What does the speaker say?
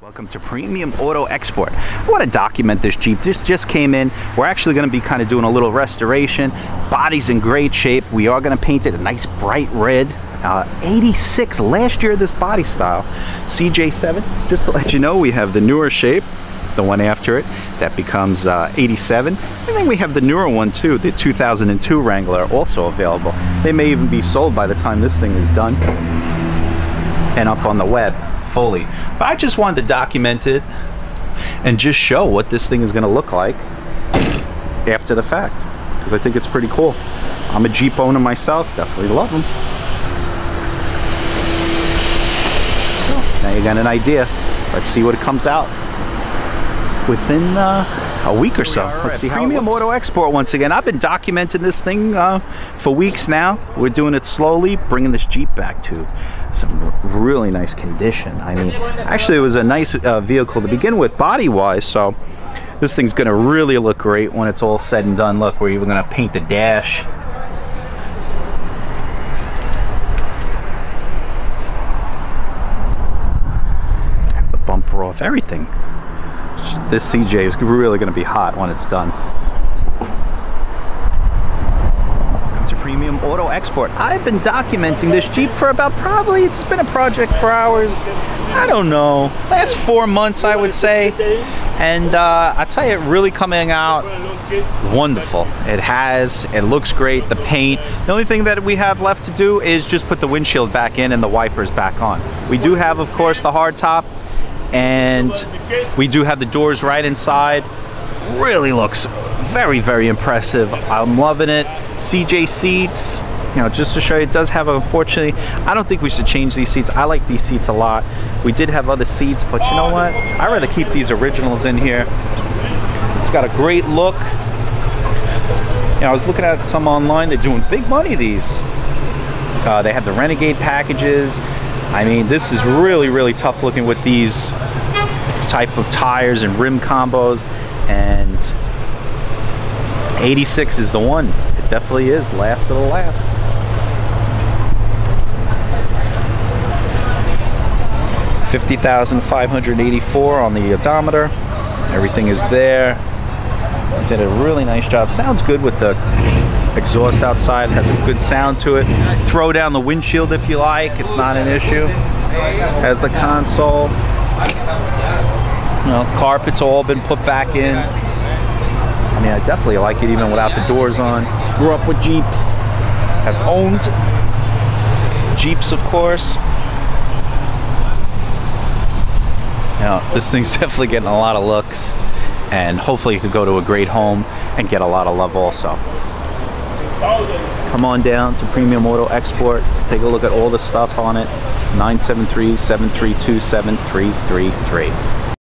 Welcome to Premium Auto Export. I want to document this Jeep. This just came in. We're actually going to be kind of doing a little restoration. Body's in great shape. We are going to paint it a nice bright red. 86 last year of this body style. CJ7. Just to let you know, we have the newer shape, the one after it, that becomes 87. And then we have the newer one too, the 2002 Wrangler, also available. They may even be sold by the time this thing is done and up on the web. Fully, but I just wanted to document it and just show what this thing is going to look like after the fact, because I think it's pretty cool. I'm a Jeep owner myself, definitely love them. So now you got an idea. Let's see what it comes out within a week or so. Let's see how Premium Auto Export once again. I've been documenting this thing for weeks now. We're doing it slowly, bringing this Jeep back to some really nice condition. I mean, actually it was a nice vehicle to begin with body-wise, so this thing's gonna really look great when it's all said and done. Look, we're even gonna paint the dash. Have the bumper off, everything. This CJ is really going to be hot when it's done. Welcome to Premium Auto Export. I've been documenting this Jeep for about probably, it's been a project for hours, I don't know, last 4 months I would say. And I tell you, it really coming out wonderful. It looks great, the paint. The only thing that we have left to do is just put the windshield back in and the wipers back on. We do have, of course, the hard top. And we do have the doors right inside. Really looks very, very impressive. I'm loving it. CJ seats, you know, just to show you, it does have, unfortunately, I don't think we should change these seats. I like these seats a lot. We did have other seats, but you know what? I'd rather keep these originals in here. It's got a great look. You know, I was looking at some online, they're doing big money, these. They have the Renegade packages. I mean, this is really, really tough looking with these type of tires and rim combos, and 86 is the one. It definitely is last of the last. $50,584 on the odometer. Everything is there. Did a really nice job. Sounds good with the exhaust outside, has a good sound to it. Throw down the windshield if you like, it's not an issue. Has the console, you know, carpet's all been put back in. I mean, I definitely like it even without the doors on. Grew up with Jeeps, have owned Jeeps, of course. Now, this thing's definitely getting a lot of looks, and hopefully it could go to a great home and get a lot of love also. Come on down to Premium Auto Export, take a look at all the stuff on it. 973-732-7333.